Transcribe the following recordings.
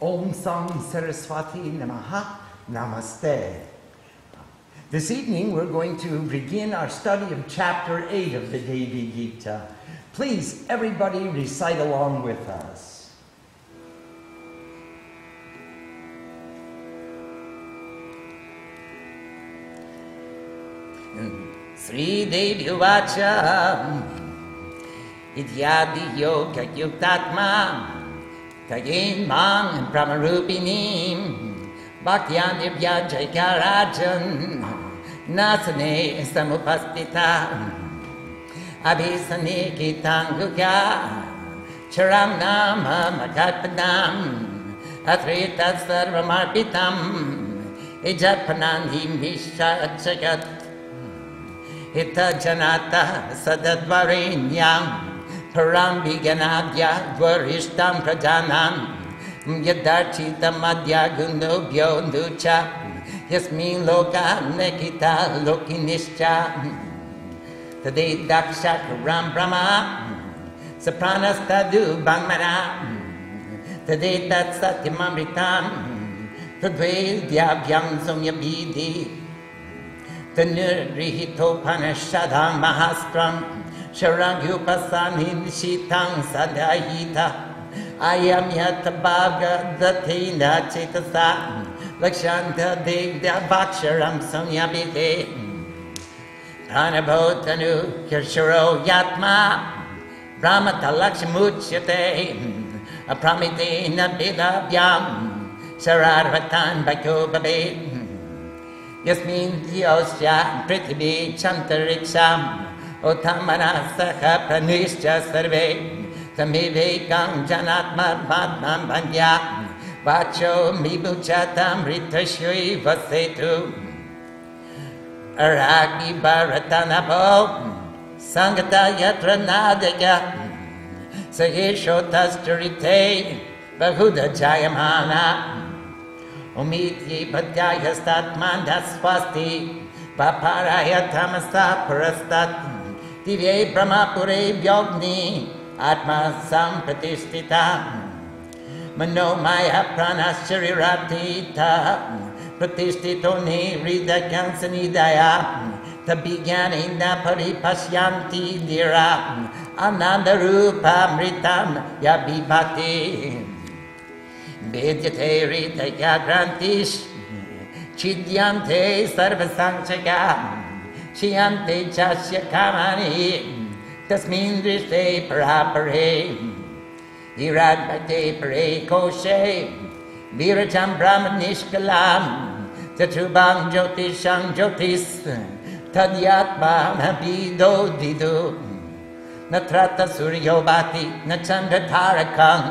Om Sam Saraswati Namaha Namaste. This evening we're going to begin our study of Chapter 8 of the Devi Gita. Please, everybody, recite along with us. Sri Devi Vacha Idyadi Yoga Yuktatma Tayin Mam Brahmarupinim Bhakyanivya Jaikarajan Nasane Samupastita Abhisani Gitanguya Charam Nama Magatpanam Atrita Sarvamarpitam Ejatpanani Misha Jagat Hita Janata Sadadvarinyam Parambi Ganadya Varishtam Prajanam Yadarchita Madhya Gunobyo Nucha Yasmin Loka Nekita Lokinischa Tade Daksha Karam Brahma Sapranas Tadu Bangmana Tade Tatsatimamritam Tadvedyavyam Somyabidi Tanurrihitopanashadam Mahastram Sharangyupasanin Shitang Sadayita Ayamyatabhaga Datina Chitasa Lakshanta Devda Bhaksharam Samyabhite Pranabhotanu Kirsharo Yatma Brahmata Lakshmuchyate Apramitena Bidavyam Shararvatan Bhakobabhe Yasmin Diyosya Prithvi Chantariksham Otamanasakha Pranishya Sarve Samivekam Janatma Padmam Bandhyam Vacho Mibuchatam Ritashui Vasetu Aragi Bharatanabho Sangata Yatranadaya Sayeshotas Turite Bahuda Jayamana Umiti Padaya Statmanda Swasti Paparaya Tamasa Parastat Divye Brahmapure Vyogni Atma Sampratishtita Manomaya Pranashariraptita Pratishtitoni Ridakansanidaya Tabhigani Napari Pashyanti Dira Anandarupa Mritam Yabhipati Vidyate Rita Yagrantish Chidyante Sarvasanchaka Chiante Chasya Kamani Tasmindrishte Parapare Iradbate Pare Koshe Virajam Brahmanishkalam Tatrubang Jyotishang Jyotis Tadyatma Nabido Didu Natrata Suryobati Nachandra Tarakam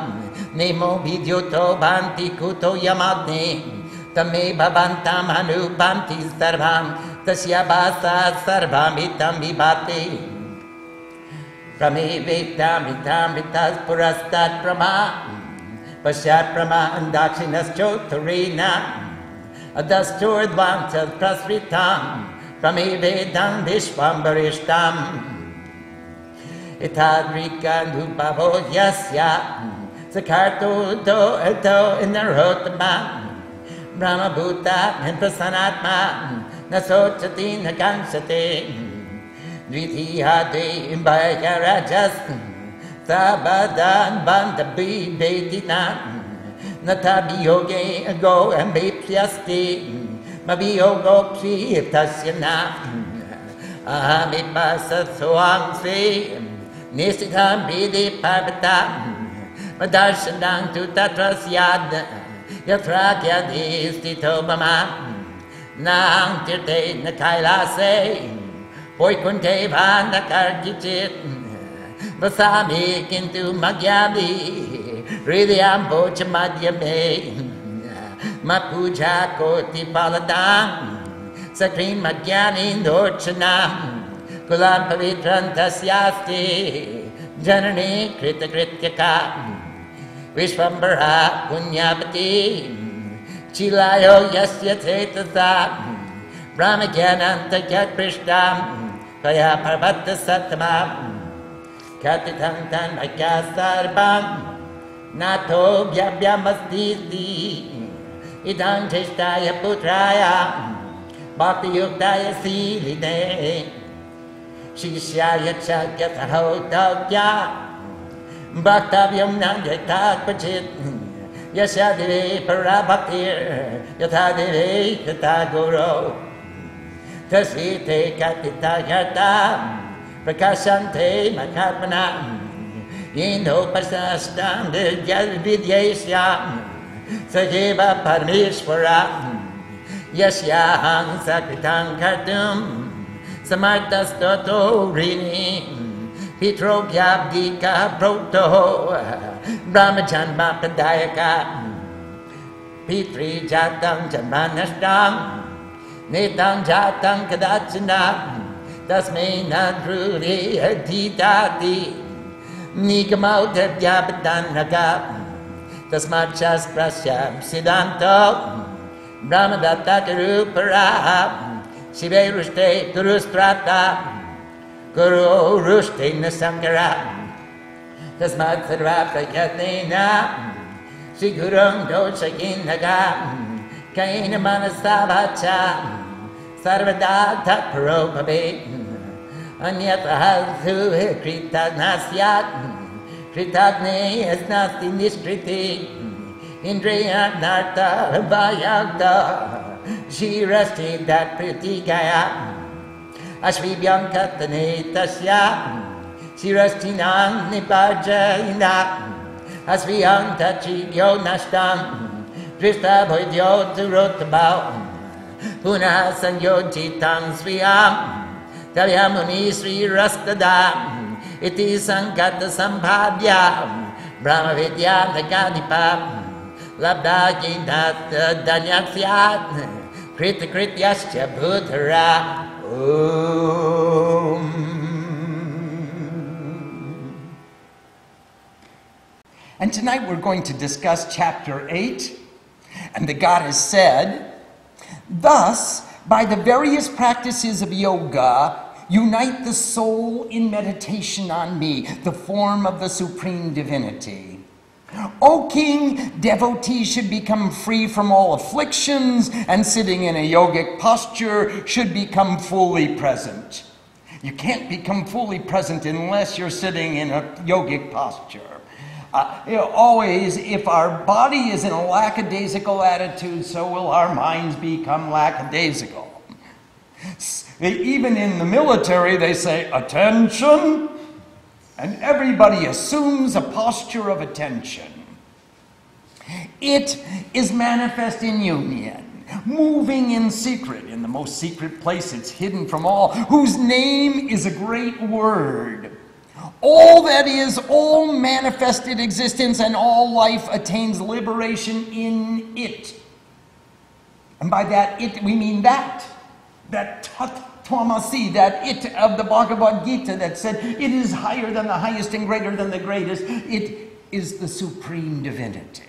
Nemo vidyoto banti kuto yamadne Tame bhavantam anu banti sarvam Tashyabhasa sarvam itam vibhati Prame vetam itam vitas purastat prama Pashyat prama andakshinas chotarena Adasturdvantas prasritam Prame vedam vishvam barishtam Itadrika nupavo yasya Sakarto do eto in the rotama Brahma Bhuta and Prasanatma Nasochati Nagansate Dvithihati in Bhayarajas Sabadan Bandabhi Vedina Natabi Yogi Ago and Bipyasti Mabiogo Pri Tasyana Ahamipasa Soam Sri Nisitam Bidi Parvatam Madarshanang tu tatrasyad Yatrakyad istito mama Nang tirte na kailase Poikunteva na karkichit Vasami kintu magyadi Ridhyambo chamadyame Mapuja koti paladam Sakrim magyani norchanam Kulam pavitran tasyasti Janani krita krityaka Vishvambara Punyapati Chilayo Yasya Tetasa Brahmagyananta Yatprishtam Kaya Parvata Satama Katitantan Akasarbam Natho Vyabhyamastiti Idam Cheshtaya Putraya Bhakti Yuktaya Silide Shishyaya Chakyasaho Taukya Bhaktavyam Nanyatat Pachit Yashadeve Parabhaktir Yathadeve Tathaguru Tasvite Katitayatam Prakashante Mahatmanam Yeno pasastam vidyeshyam sajeva parmeshwaram yasyaham sakritam kartum samartastoto rini pitrogyabdika proto brahmachanma pradayaka pitri jatam janmanashtam netam jatam kadachanam tasmai nadruri adhitati Nikamau Devyabadan Nagab Tasmachas Prasyam Sidanto Brahmadatta Guru Paraham Shive Rushte Guru Strata Guru Rushte Nasankara Tasmat Sarvata Yatnena Shri Gurung Doshakin Nagam Kaina Manasavacha Sarvadatta Parobhabe Anyataha suhe kritagnasya kritatne esnasti niskriti Indriya narta vayagda she rested that pritikaya Ashvibhyam katane tasya she restinam nipajayina Asviyam tachibyo nashtam drishta bhoidyo durotabhav Puna sanyojitam sviyam Tavyamuni Sri Rastadam Iti Sankata Sambhavyam Brahmavidyam Nagadipam Labdhajinat Danyasyat Krita Krityascha Bhutara Om. And tonight we're going to discuss chapter 8. And the goddess said, thus, by the various practices of yoga, unite the soul in meditation on me, the form of the supreme divinity. O king, devotees should become free from all afflictions, and sitting in a yogic posture should become fully present. You can't become fully present unless you're sitting in a yogic posture. Always, if our body is in a lackadaisical attitude, so will our minds become lackadaisical. Even in the military, they say, attention, and everybody assumes a posture of attention. It is manifest in union, moving in secret, in the most secret place, it's hidden from all, whose name is a great word. All that is, all manifested existence and all life attains liberation in it. And by that it, we mean that Tat-Tvamasi, that it of the Bhagavad Gita that said, it is higher than the highest and greater than the greatest. It is the supreme divinity.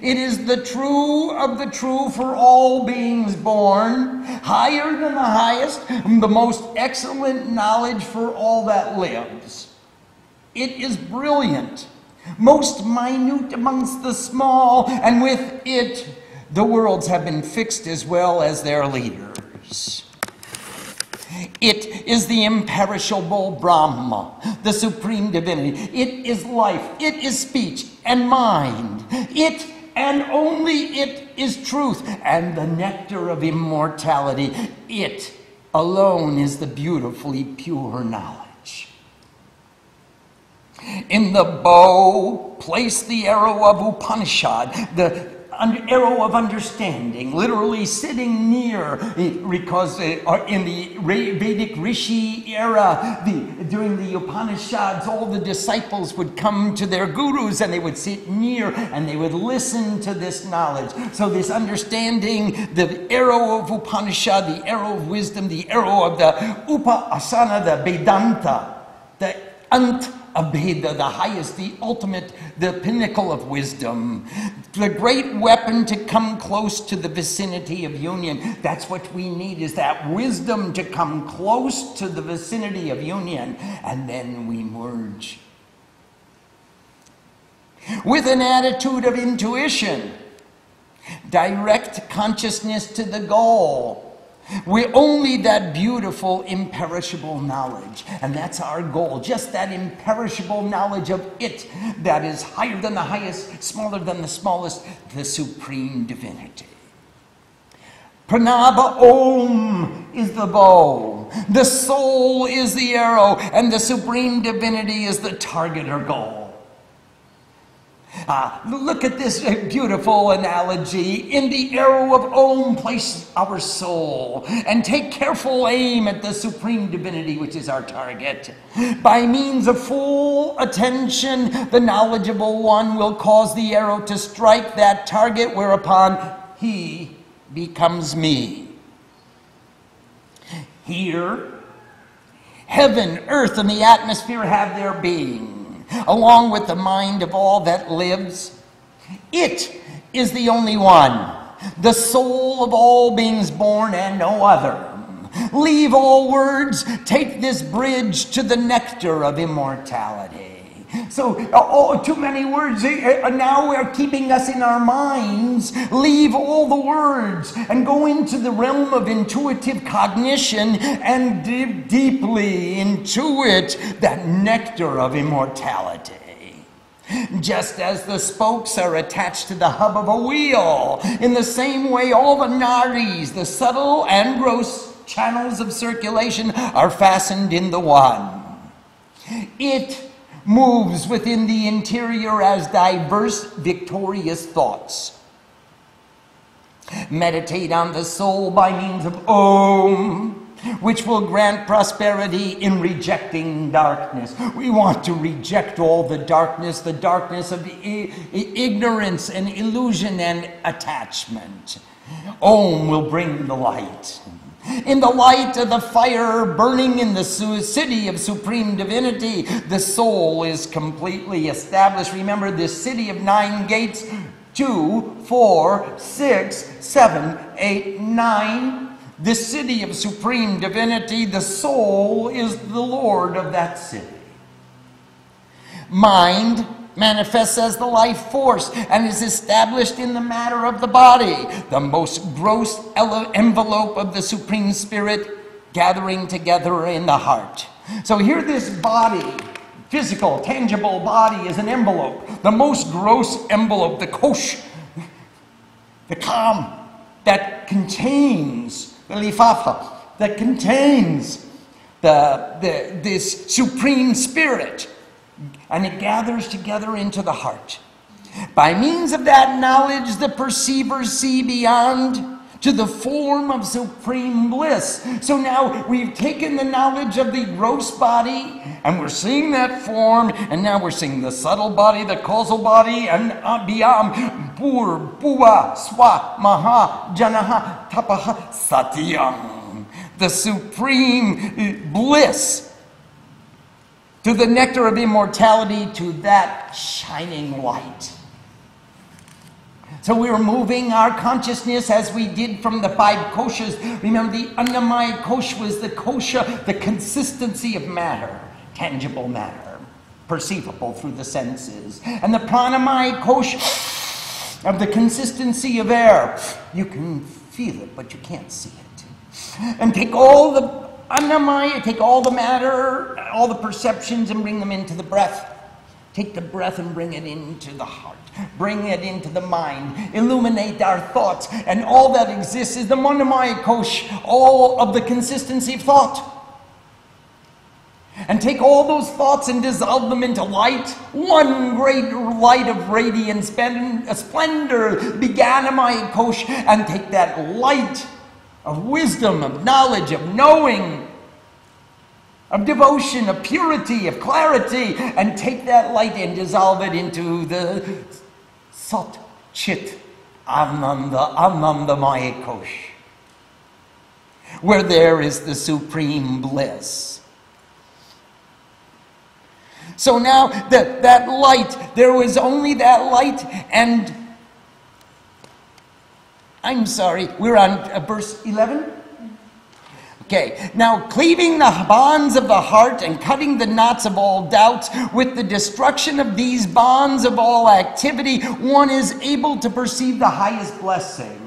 It is the true of the true for all beings born, higher than the highest, and the most excellent knowledge for all that lives. It is brilliant, most minute amongst the small, and with it the worlds have been fixed as well as their leaders. It is the imperishable Brahma, the supreme divinity. It is life, it is speech and mind. It and only it is truth and the nectar of immortality. It alone is the beautifully pure knowledge. In the bow, place the arrow of Upanishad, the arrow of understanding, literally sitting near, because in the Vedic Rishi era, during the Upanishads, all the disciples would come to their gurus and they would sit near and they would listen to this knowledge. So this understanding, the arrow of Upanishad, the arrow of wisdom, the arrow of the Upasana, the Vedanta, the Ant Abheda, the highest, the ultimate, the pinnacle of wisdom, the great weapon to come close to the vicinity of union. That's what we need, is that wisdom to come close to the vicinity of union, and then we merge. with an attitude of intuition. Direct consciousness to the goal. We're only that beautiful, imperishable knowledge. And that's our goal. Just that imperishable knowledge of it that is higher than the highest, smaller than the smallest, the supreme divinity. Pranava Om is the bow. The soul is the arrow. And the supreme divinity is the target or goal. Look at this beautiful analogy. In the arrow of Om, place our soul and take careful aim at the supreme divinity, which is our target. By means of full attention, the knowledgeable one will cause the arrow to strike that target, whereupon he becomes me. Here, heaven, earth, and the atmosphere have their being, along with the mind of all that lives. It is the only one, the soul of all beings born and no other. Leave all words, take this bridge to the nectar of immortality. So, too many words, now we're keeping us in our minds. Leave all the words and go into the realm of intuitive cognition and deeply intuit that nectar of immortality. Just as the spokes are attached to the hub of a wheel, in the same way all the nadis, the subtle and gross channels of circulation, are fastened in the one. It moves within the interior as diverse, victorious thoughts. Meditate on the soul by means of Om, which will grant prosperity in rejecting darkness. We want to reject all the darkness of ignorance and illusion and attachment. Om will bring the light. In the light of the fire burning in the city of supreme divinity, the soul is completely established. Remember, this city of 9 gates, 2, 4, 6, 7, 8, 9. The city of supreme divinity, the soul is the lord of that city. Mind manifests as the life force and is established in the matter of the body, the most gross envelope of the Supreme Spirit gathering together in the heart. So here this body, physical, tangible body, is an envelope, the most gross envelope, the kosh, the kam, that contains the lifafa, that contains this Supreme Spirit. And it gathers together into the heart. By means of that knowledge, the perceivers see beyond to the form of supreme bliss. So now we've taken the knowledge of the gross body, and we're seeing that form, and now we're seeing the subtle body, the causal body, and beyond. Pur, Bhuva, Swa, Maha, Janaha, Tapaha, Satyam. The supreme bliss. To the nectar of immortality, to that shining light. So we're moving our consciousness as we did from the 5 koshas. Remember, the Annamaya kosha was the kosha, the consistency of matter, tangible matter, perceivable through the senses. And the Pranamaya kosha, of the consistency of air. You can feel it, but you can't see it. And take all the Annamaya, take all the matter, all the perceptions, and bring them into the breath. Take the breath and bring it into the heart. Bring it into the mind. Illuminate our thoughts. And all that exists is the Manamaya kosha, all of the consistency of thought. And take all those thoughts and dissolve them into light. One great light of radiant splendor, Beganamaya kosha, and take that light of wisdom, of knowledge, of knowing, of devotion, of purity, of clarity, and take that light and dissolve it into the Sat Chit Anandamaya kosha, where there is the supreme bliss. So now that light, there was only that light, and I'm sorry, we're on verse 11. Okay, now cleaving the bonds of the heart and cutting the knots of all doubts, with the destruction of these bonds of all activity, one is able to perceive the highest blessing.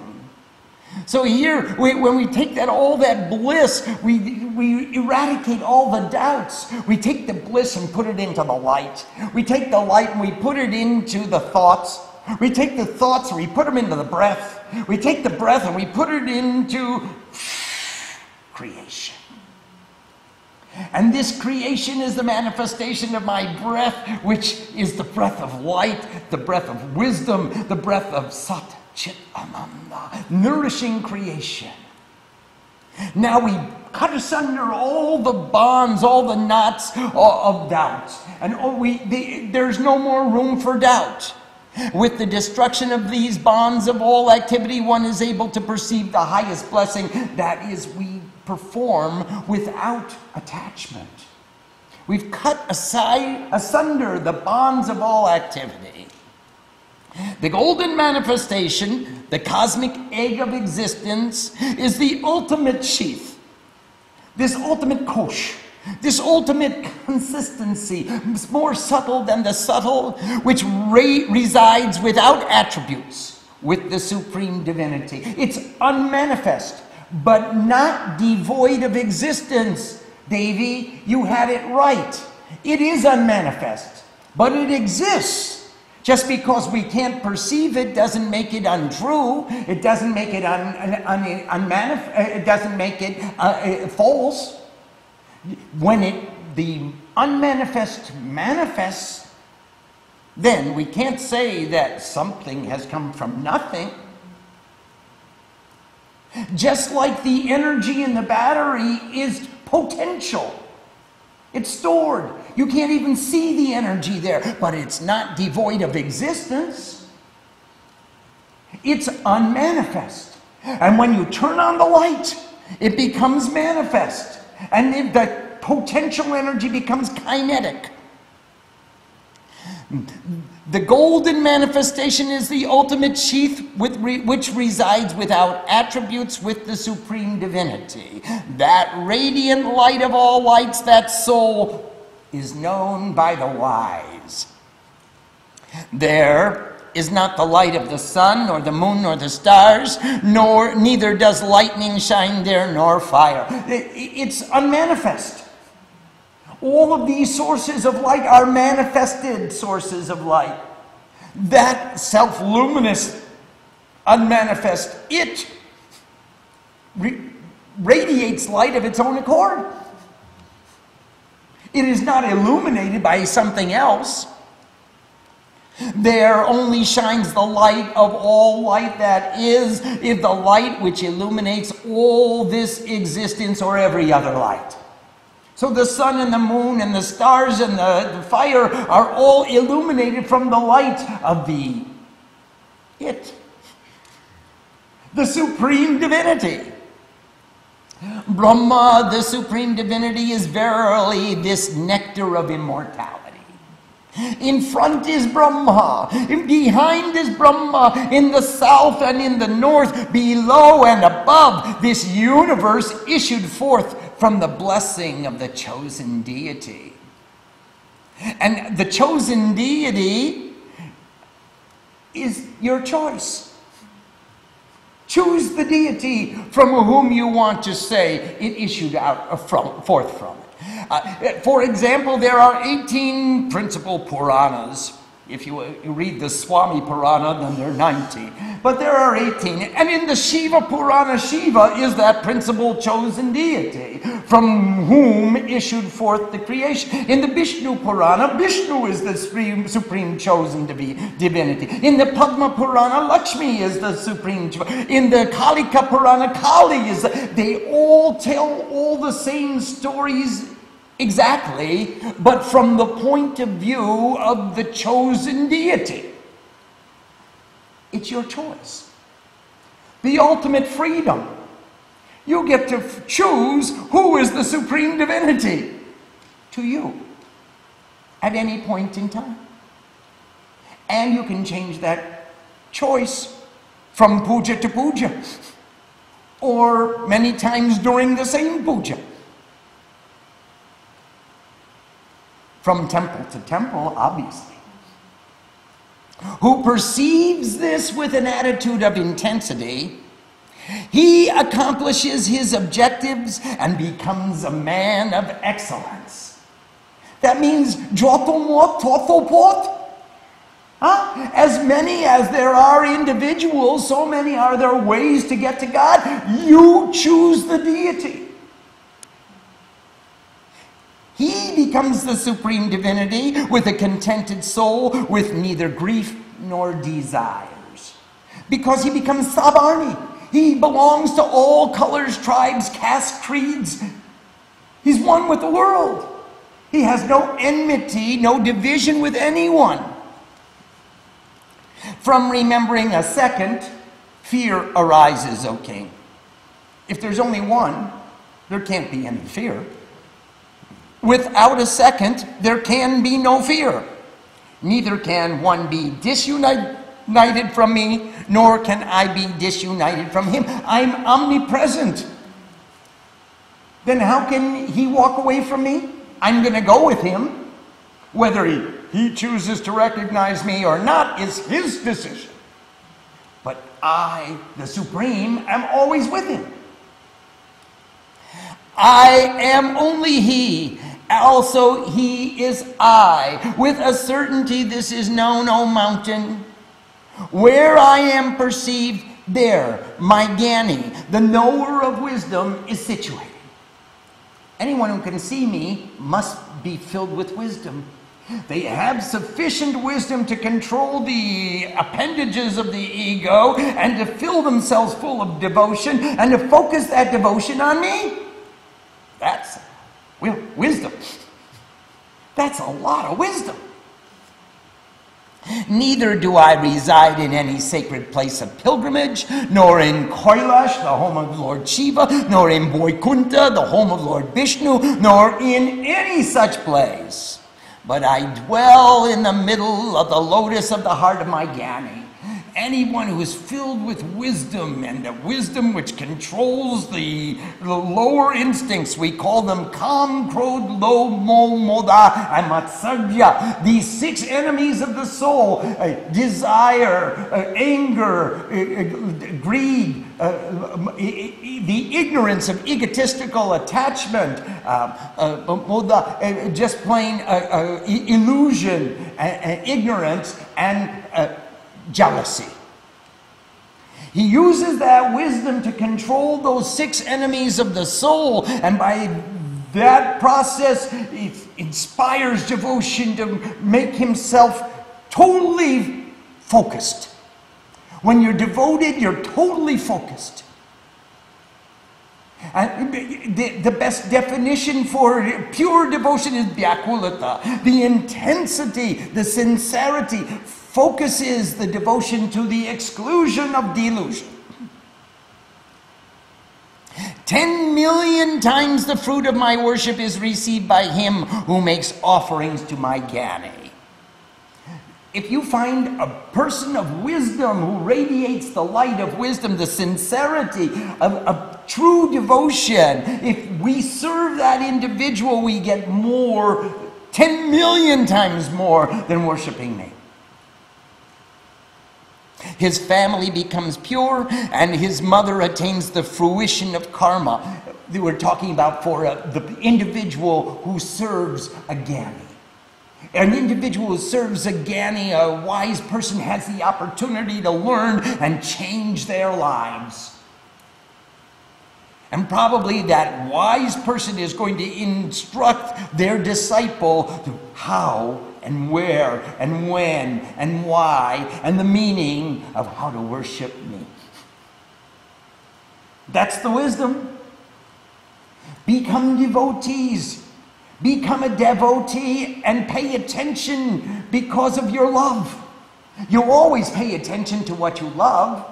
So here, when we take that, all that bliss, we eradicate all the doubts. We take the bliss and put it into the light. We take the light and we put it into the thoughts. We take the thoughts and we put them into the breath. We take the breath and we put it into creation. And this creation is the manifestation of my breath, which is the breath of light, the breath of wisdom, the breath of Sat Chit Ananda, nourishing creation. Now we cut asunder all the bonds, all the knots of doubt, and there's no more room for doubt. With the destruction of these bonds of all activity, one is able to perceive the highest blessing, that is, we perform without attachment. We've cut asunder the bonds of all activity. The golden manifestation, the cosmic egg of existence, is the ultimate sheath, this ultimate kosh, this ultimate consistency, more subtle than the subtle, which resides without attributes with the supreme divinity. It's unmanifest, but not devoid of existence. Devi, you had it right. It is unmanifest, but it exists. Just because we can't perceive it doesn't make it untrue. It doesn't make it unmanifest. It doesn't make it false. When the unmanifest manifests, then we can't say that something has come from nothing. Just like the energy in the battery is potential. It's stored. You can't even see the energy there, but it's not devoid of existence. It's unmanifest. And when you turn on the light, it becomes manifest. And if the potential energy becomes kinetic. The golden manifestation is the ultimate sheath which resides without attributes with the supreme divinity. That radiant light of all lights, that soul, is known by the wise. There is not the light of the sun, nor the moon, nor the stars, nor neither does lightning shine there, nor fire. It's unmanifest. All of these sources of light are manifested sources of light. That self-luminous, unmanifest it radiates light of its own accord. It is not illuminated by something else. There only shines the light of all light, that is the light which illuminates all this existence or every other light. So the sun and the moon and the stars and the fire are all illuminated from the light of the It, the supreme divinity. Brahma, the supreme divinity, is verily this nectar of immortality. In front is Brahma, behind is Brahma, in the south and in the north, below and above, this universe issued forth from the blessing of the chosen deity. And the chosen deity is your choice. Choose the deity from whom you want to say it issued forth from. For example, there are 18 principal Puranas. If you read the Swami Purana, then there are 90. But there are 18. And in the Shiva Purana, Shiva is that principal chosen deity from whom issued forth the creation. In the Vishnu Purana, Vishnu is the supreme chosen divinity. In the Padma Purana, Lakshmi is the supreme. In the Kalika Purana, Kali is they all tell all the same stories exactly, but from the point of view of the chosen deity. It's your choice. The ultimate freedom. You get to choose who is the supreme divinity to you at any point in time. And you can change that choice from puja to puja. or many times during the same puja. From temple to temple, obviously. Who perceives this with an attitude of intensity, he accomplishes his objectives and becomes a man of excellence. That means joto mot, toto pot. Huh? As many as there are individuals, so many are there ways to get to God. You choose the deity. He becomes the supreme divinity with a contented soul, with neither grief nor desires. Because he becomes Sabarni. He belongs to all colors, tribes, castes, creeds. He's one with the world. He has no enmity, no division with anyone. From remembering a second, fear arises, O king. If there's only one, there can't be any fear. Without a second, there can be no fear. Neither can one be disunited from me, nor can I be disunited from him. I'm omnipresent. Then how can he walk away from me? I'm going to go with him. Whether he chooses to recognize me or not is his decision. But I, the Supreme, am always with him. I am only he, also he is I. With a certainty this is known, O mountain. Where I am perceived, there my Gyani, the knower of wisdom, is situated. Anyone who can see me must be filled with wisdom. They have sufficient wisdom to control the appendages of the ego and to fill themselves full of devotion and to focus that devotion on me. That's wisdom. That's a lot of wisdom. Neither do I reside in any sacred place of pilgrimage, nor in Kailash, the home of Lord Shiva, nor in Boykunta, the home of Lord Vishnu, nor in any such place. But I dwell in the middle of the lotus of the heart of my Gyani. Anyone who is filled with wisdom, and the wisdom which controls the lower instincts, we call them Kam, Krod, Lobh, Moh, Moda, and Matsarya, these six enemies of the soul, desire, anger, greed, the ignorance of egotistical attachment, Moda, just plain illusion, ignorance, and jealousy. He uses that wisdom to control those six enemies of the soul, and by that process it inspires devotion to make himself totally focused. When you're devoted, you're totally focused. And the best definition for pure devotion is Vyakulata, the intensity, the sincerity. Focus is the devotion to the exclusion of delusion. 10 million times the fruit of my worship is received by him who makes offerings to my Gyani. If you find a person of wisdom who radiates the light of wisdom, the sincerity of true devotion, if we serve that individual, we get more, 10 million times more than worshiping me. His family becomes pure, and his mother attains the fruition of karma. We're talking about for the individual who serves a Gyani. An individual who serves a Gyani, a wise person, has the opportunity to learn and change their lives. And probably that wise person is going to instruct their disciple how and where and when and why and the meaning of how to worship me. That's the wisdom. Become devotees. Become a devotee and pay attention because of your love. You always pay attention to what you love.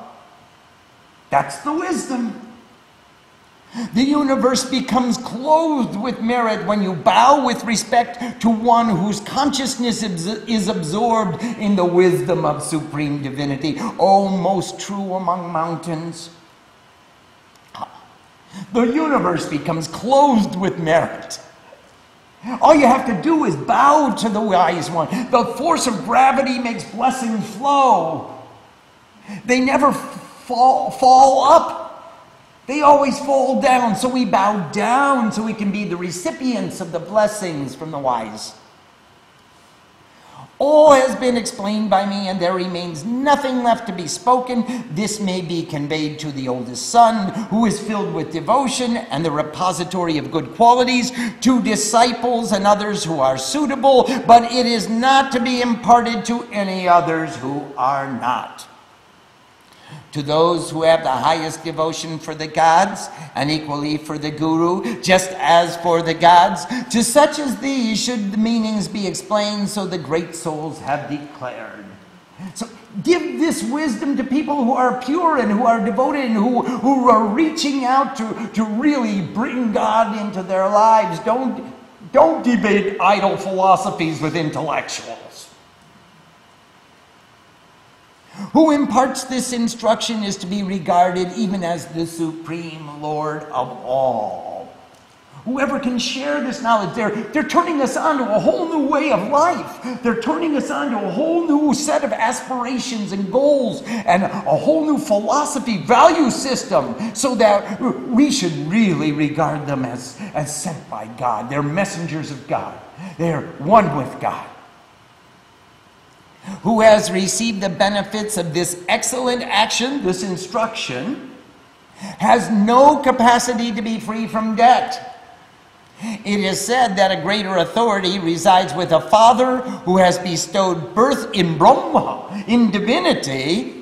That's the wisdom. The universe becomes clothed with merit when you bow with respect to one whose consciousness is absorbed in the wisdom of supreme divinity. O most true among mountains, The universe becomes clothed with merit. All you have to do is bow to the wise one. The force of gravity makes blessing flow. They never fall up. They always fall down, so we bow down so we can be the recipients of the blessings from the wise. All has been explained by me, and there remains nothing left to be spoken. This may be conveyed to the oldest son, who is filled with devotion and the repository of good qualities, to disciples and others who are suitable, but it is not to be imparted to any others who are not. To those who have the highest devotion for the gods, and equally for the guru, just as for the gods, to such as these should the meanings be explained, so the great souls have declared. So give this wisdom to people who are pure and who are devoted and who are reaching out to really bring God into their lives. Don't debate idle philosophies with intellectuals. Who imparts this instruction is to be regarded even as the Supreme Lord of all. Whoever can share this knowledge, they're turning us on to a whole new way of life. They're turning us on to a whole new set of aspirations and goals and a whole new philosophy, value system, so that we should really regard them as sent by God. They're messengers of God. They're one with God. Who has received the benefits of this excellent action, this instruction, has no capacity to be free from debt. It is said that a greater authority resides with a father who has bestowed birth in Brahma, in divinity.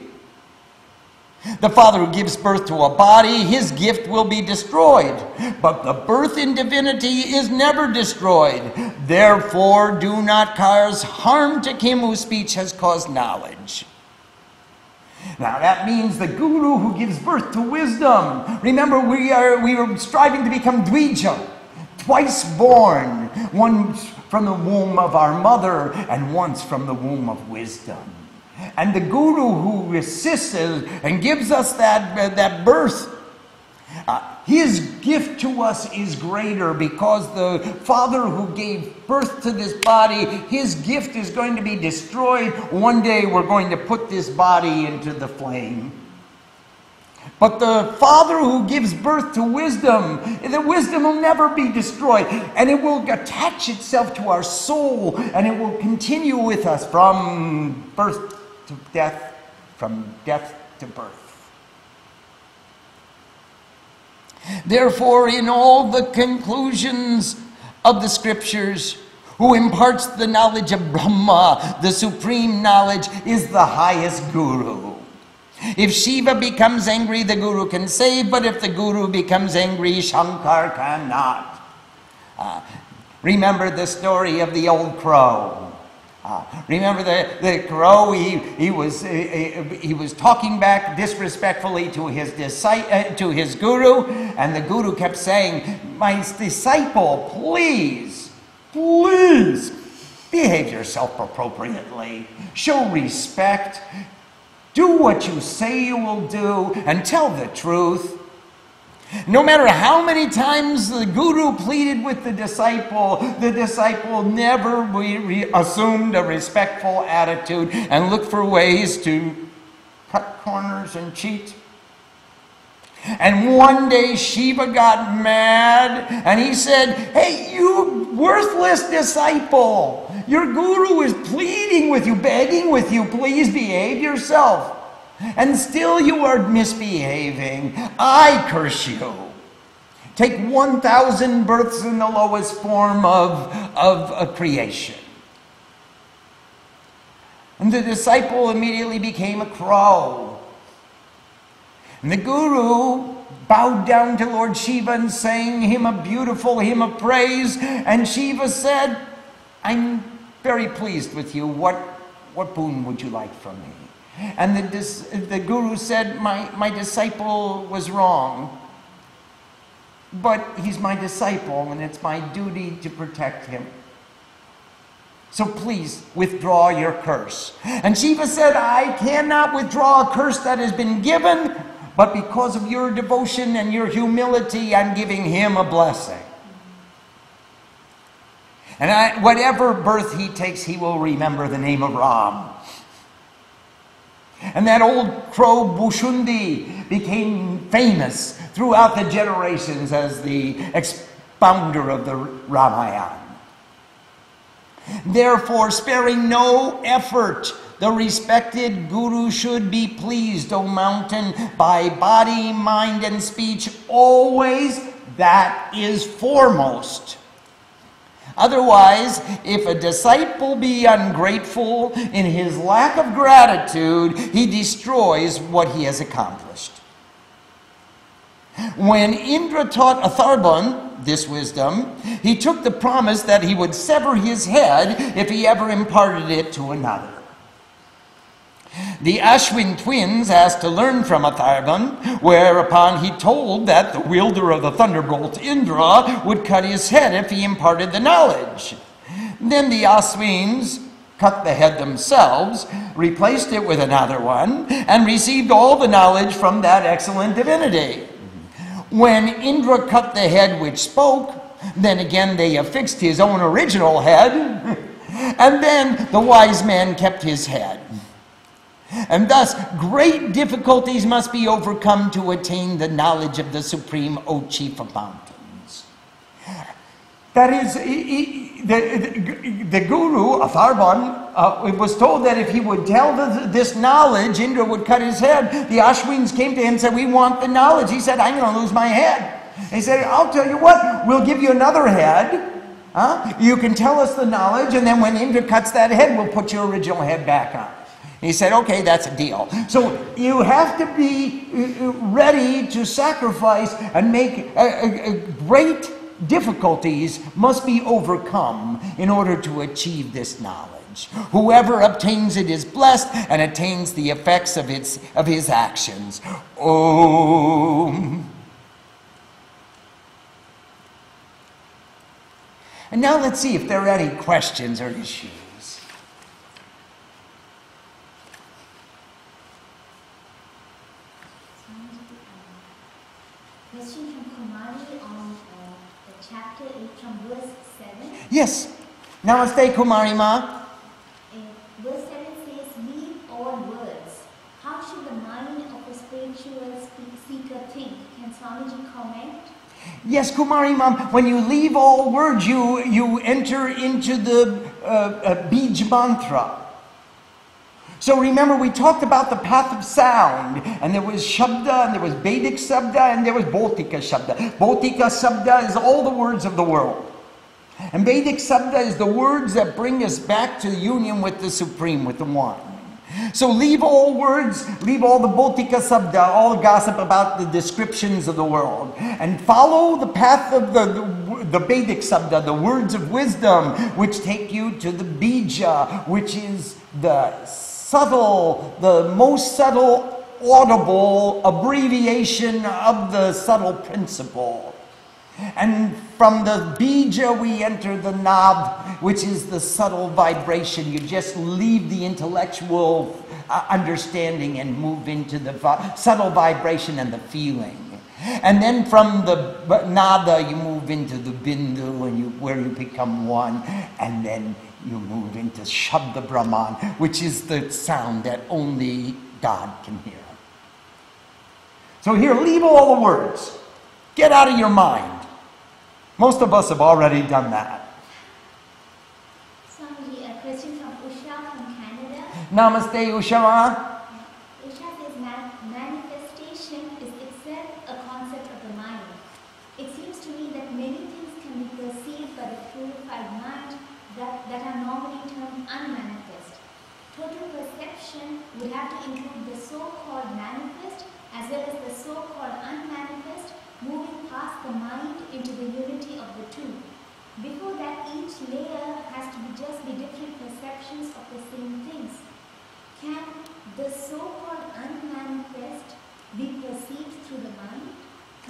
The father who gives birth to a body, his gift will be destroyed. But the birth in divinity is never destroyed. Therefore, do not cause harm to him whose speech has caused knowledge. Now that means the guru who gives birth to wisdom. Remember, we are striving to become Dvija, twice born, once from the womb of our mother and once from the womb of wisdom. And the guru who assists and gives us that birth, his gift to us is greater, because the father who gave birth to this body, his gift is going to be destroyed. One day we're going to put this body into the flame. But the father who gives birth to wisdom, the wisdom will never be destroyed, and it will attach itself to our soul, and it will continue with us from birth to death, from death to birth. Therefore, in all the conclusions of the scriptures, who imparts the knowledge of Brahma, the supreme knowledge, is the highest guru. If Shiva becomes angry, the guru can save, but if the guru becomes angry, Shankar cannot. Remember the story of the old crow. Remember the crow, he was talking back disrespectfully to his guru, and the guru kept saying, "My disciple, please behave yourself appropriately. Show respect. Do what you say you will do, and tell the truth." No matter how many times the guru pleaded with the disciple never assumed a respectful attitude and looked for ways to cut corners and cheat. And one day Shiva got mad and he said, "Hey, you worthless disciple, your guru is pleading with you, begging with you, please behave yourself. And still you are misbehaving. I curse you. Take 1,000 births in the lowest form of a creation." And the disciple immediately became a crow. And the guru bowed down to Lord Shiva and sang him a beautiful hymn of praise. And Shiva said, "I'm very pleased with you. What boon would you like from me?" And the guru said, my disciple was wrong, but he's my disciple and it's my duty to protect him. So please withdraw your curse." And Shiva said, "I cannot withdraw a curse that has been given. But because of your devotion and your humility, I'm giving him a blessing. And whatever birth he takes, he will remember the name of Ram. And that old crow Bhushundi became famous throughout the generations as the expounder of the Ramayana. Therefore, sparing no effort, the respected guru should be pleased, O mountain, by body, mind, and speech, always that is foremost. Otherwise, if a disciple be ungrateful in his lack of gratitude, he destroys what he has accomplished. When Indra taught Atharvan this wisdom, he took the promise that he would sever his head if he ever imparted it to another. The Aswin twins asked to learn from Atharvan, whereupon he told that the wielder of the thunderbolt, Indra, would cut his head if he imparted the knowledge. Then the Aswins cut the head themselves, replaced it with another one, and received all the knowledge from that excellent divinity. When Indra cut the head which spoke, then again they affixed his own original head, and then the wise man kept his head. And thus, great difficulties must be overcome to attain the knowledge of the Supreme, O Chief of Mountains. That is, the Guru, Atharvan, was told that if he would tell this knowledge, Indra would cut his head. The Ashwins came to him and said, we want the knowledge. He said, I'm going to lose my head. He said, I'll tell you what, we'll give you another head. You can tell us the knowledge, and then when Indra cuts that head, we'll put your original head back on. He said, okay, that's a deal. So you have to be ready to sacrifice and make great difficulties must be overcome in order to achieve this knowledge. Whoever obtains it is blessed and attains the effects of his actions. Om. And now let's see if there are any questions or issues. Question from Kumari on the chapter 8 from verse 7. Yes. Namaste, Kumari Ma. Verse 7 says, leave all words. How should the mind of a spiritual seeker think? Can Swamiji comment? Yes, Kumari Ma. When you leave all words, you enter into the Bij Mantra. So remember, we talked about the path of sound, and there was Shabda, and there was Vedic Shabda, and there was Bhotika Shabda. Bhotika Shabda is all the words of the world. And Vedic Shabda is the words that bring us back to the union with the Supreme, with the One. So leave all words, leave all the Bhotika Shabda, all the gossip about the descriptions of the world, and follow the path of the Vedic Shabda, the words of wisdom, which take you to the Bija, which is the subtle, the most subtle audible abbreviation of the subtle principle. And from the bija we enter the nav, which is the subtle vibration. You just leave the intellectual understanding and move into the subtle vibration and the feeling. And then from the nada you move into the bindu, and where you become one, and then you move into Shabda Brahman, which is the sound that only God can hear. So here, leave all the words. Get out of your mind. Most of us have already done that. Swamiji, a question from Usha from Canada. Namaste, Usha. Would have to include the so-called manifest as well as the so-called unmanifest, moving past the mind into the unity of the two. Before that, each layer has to just be different perceptions of the same things. Can the so-called unmanifest be perceived through the mind,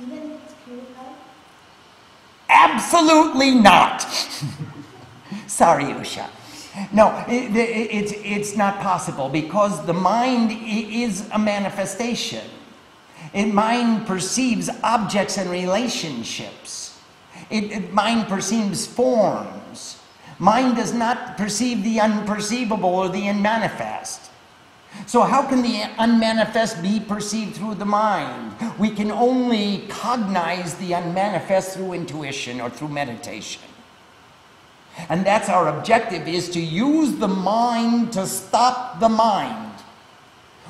even if it's purified? Absolutely not. Sorry, Usha. No, it's not possible, because the mind is a manifestation. Mind perceives objects and relationships. Mind perceives forms. Mind does not perceive the unperceivable or the unmanifest. So how can the unmanifest be perceived through the mind? We can only cognize the unmanifest through intuition or through meditation. And that's our objective, is to use the mind to stop the mind.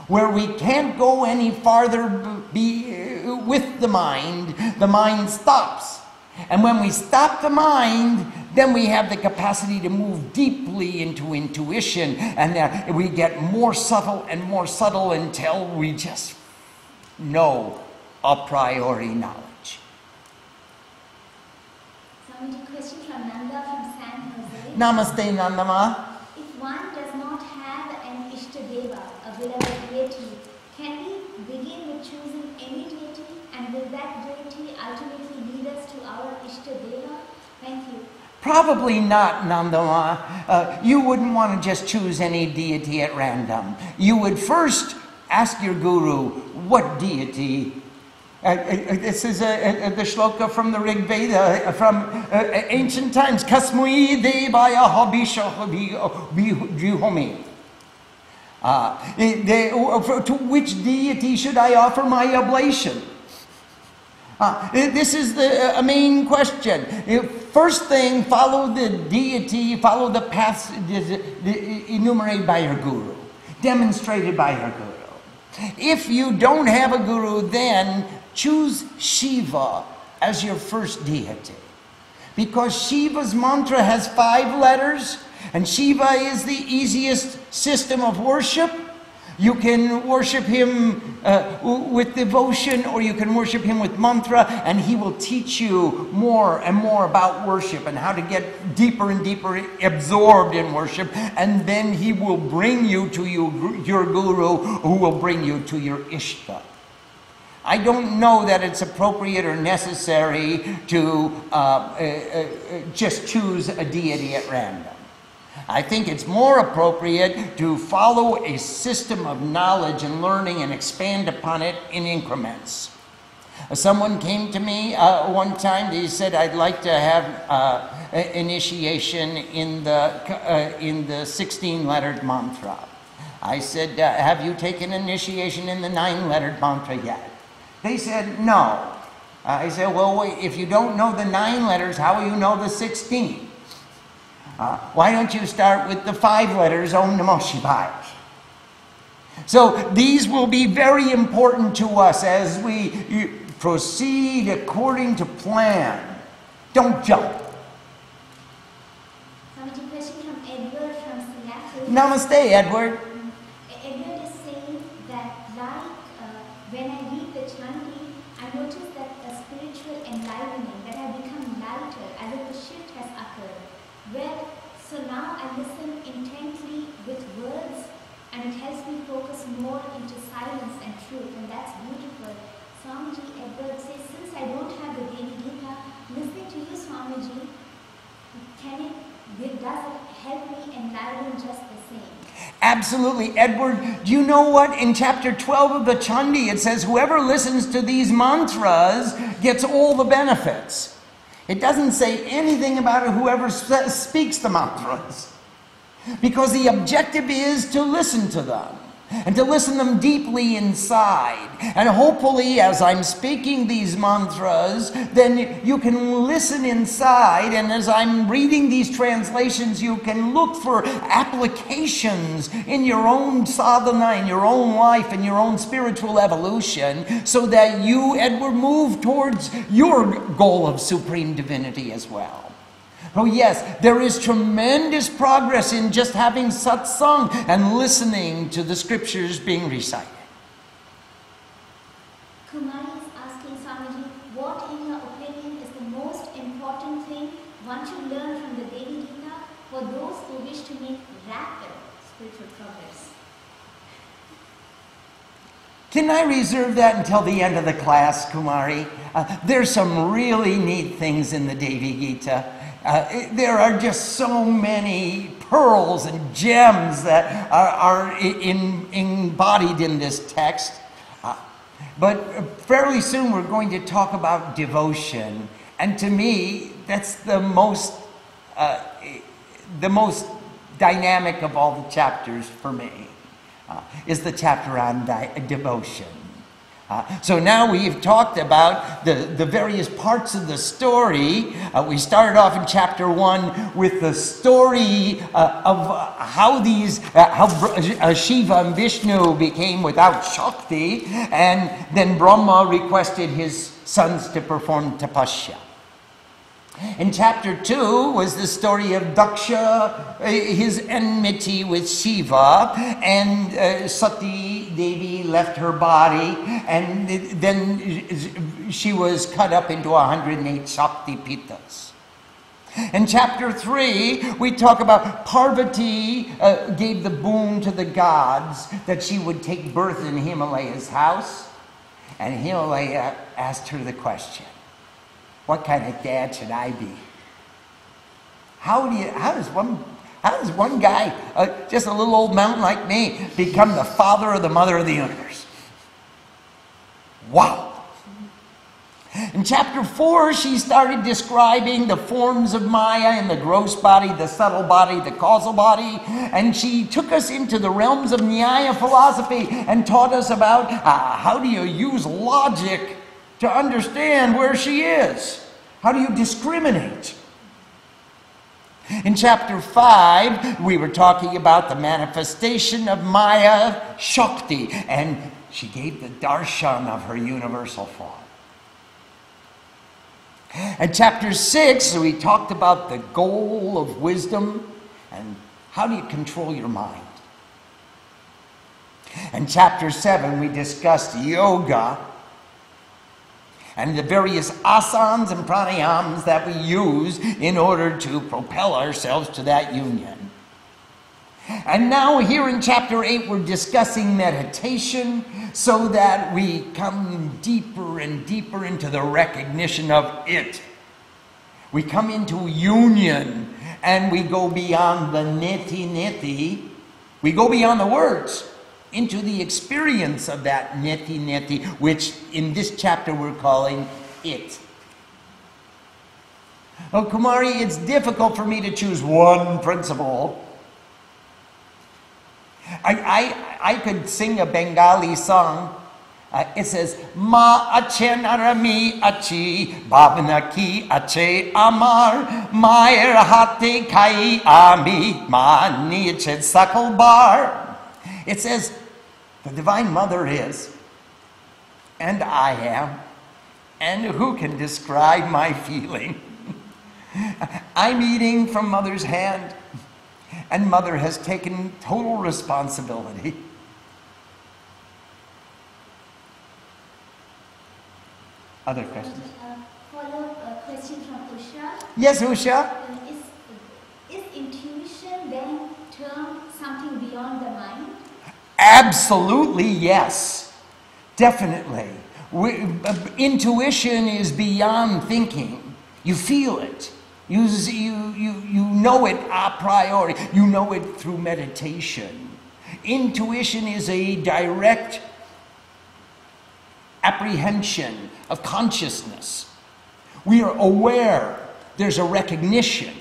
Where we can't go any farther with the mind stops. And when we stop the mind, then we have the capacity to move deeply into intuition, and we get more subtle and more subtle until we just know a priori knowledge. So a question from Nanda from San Jose. Namaste, Nandama. If one does not have an Ishtadeva, a beloved deity, can we begin with choosing any deity, and will that deity ultimately lead us to our Ishtadeva? Thank you. Probably not, Nandama. You wouldn't want to just choose any deity at random. You would first ask your guru, what deity? This is the shloka from the Rig Veda, from ancient times. Kasmui devaya habisha habihomi. To which deity should I offer my oblation? This is the main question. First thing, follow the deity, follow the path enumerated by your guru, demonstrated by your guru. If you don't have a guru, then choose Shiva as your first deity. Because Shiva's mantra has 5 letters, and Shiva is the easiest system of worship. You can worship him with devotion, or you can worship him with mantra, and he will teach you more and more about worship and how to get deeper and deeper absorbed in worship, and then he will bring you to your guru, who will bring you to your Ishta. I don't know that it's appropriate or necessary to just choose a deity at random. I think it's more appropriate to follow a system of knowledge and learning and expand upon it in increments. Someone came to me one time, he said, I'd like to have initiation in the 16-lettered mantra. I said, have you taken initiation in the 9-lettered mantra yet? They said, no. I said, well, wait, if you don't know the 9 letters, how will you know the 16? Why don't you start with the 5 letters, Om Namo Shivaya? So these will be very important to us as we proceed according to plan. Don't jump. Somebody question from Edward from Seattle. Namaste, Edward. Edward is saying that, when I read the Chandi, I notice that a spiritual enlivening, that I become lighter, as if a shift has occurred. Well, so now I listen intently with words, and it helps me focus more into silence and truth, and that's beautiful. Swamiji, Edward says, since I don't have the Devi Gita, listening to you, Swamiji, does it help me enliven just the same? Absolutely, Edward. Do you know what? In chapter 12 of the Chandi, it says, whoever listens to these mantras gets all the benefits. It doesn't say anything about whoever speaks the mantras, because the objective is to listen to them, and to listen them deeply inside. And hopefully, as I'm speaking these mantras, then you can listen inside, and as I'm reading these translations, you can look for applications in your own sadhana, in your own life, in your own spiritual evolution, so that you, Edward, move towards your goal of supreme divinity as well. Oh yes, there is tremendous progress in just having satsang and listening to the scriptures being recited. Kumari is asking, Swamiji, what in your opinion is the most important thing one should learn from the Devi Gita for those who wish to make rapid spiritual progress? Can I reserve that until the end of the class, Kumari? There's some really neat things in the Devi Gita. There are just so many pearls and gems that are embodied in this text. But fairly soon we're going to talk about devotion, and to me that's the most dynamic of all the chapters for me, is the chapter on devotion. So now we have talked about the various parts of the story. We started off in chapter 1 with the story of how these, Shiva and Vishnu became without Shakti, and then Brahma requested his sons to perform tapasya. In chapter 2 was the story of Daksha, his enmity with Shiva, and Sati Devi left her body, and then she was cut up into 108 Shakti Pitas. In chapter 3, we talk about Parvati gave the boon to the gods that she would take birth in Himalaya's house, and Himalaya asked her the question, what kind of dad should I be? How does one guy, just a little old mountain like me, become the father or the mother of the universe? Wow. In chapter 4, she started describing the forms of Maya in the gross body, the subtle body, the causal body, and she took us into the realms of Nyaya philosophy and taught us about how do you use logic to understand where she is. How do you discriminate? In chapter 5, we were talking about the manifestation of Maya Shakti, and she gave the darshan of her universal form. In chapter 6, we talked about the goal of wisdom and how do you control your mind. In chapter 7, we discussed yoga and the various asanas and pranayams that we use in order to propel ourselves to that union. And now here in chapter 8, we're discussing meditation so that we come deeper and deeper into the recognition of it. We come into union and we go beyond the niti-niti. We go beyond the words into the experience of that neti-neti, which in this chapter we're calling it. Oh, Kumari, it's difficult for me to choose one principle. I could sing a Bengali song. It says, Ma ache narami achi, bhavna ki ache amar, maer hate kai ami, ma niche sakal bar. It says, the Divine Mother is, and I am, and who can describe my feeling? I'm eating from Mother's hand, and Mother has taken total responsibility. Other questions? Follow a question from Usha. Yes, Usha. Is intuition then termed something beyond the mind? Absolutely, yes. Definitely. Intuition is beyond thinking. You feel it. You know it a priori. You know it through meditation. Intuition is a direct apprehension of consciousness. We are aware. There's a recognition.